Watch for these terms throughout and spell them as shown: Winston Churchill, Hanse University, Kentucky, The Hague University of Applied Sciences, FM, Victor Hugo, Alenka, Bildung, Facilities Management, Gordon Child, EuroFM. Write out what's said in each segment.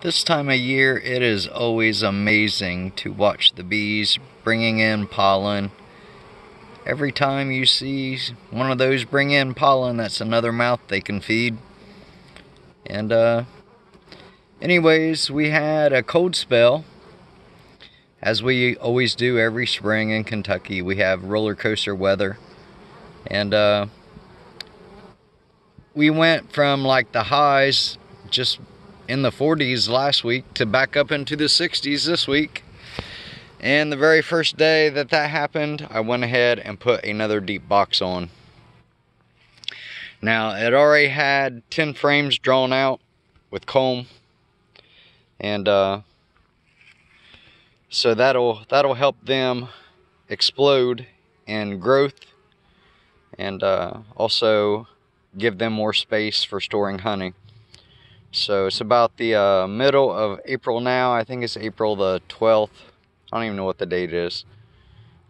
This time of year, it is always amazing to watch the bees bringing in pollen. Every time you see one of those bring in pollen, that's another mouth they can feed. And anyways, we had a cold spell, as we always do every spring in Kentucky. We have roller coaster weather, and we went from like the highs just in the 40s last week to back up into the 60s this week. And the very first day that that happened, I went ahead and put another deep box on. Now, it already had 10 frames drawn out with comb, and so that'll help them explode in growth, and also give them more space for storing honey. So it's about the middle of April now. I think it's April the 12th. I don't even know what the date is.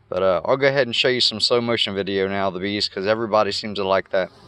But I'll go ahead and show you some slow motion video now of the bees, because everybody seems to like that.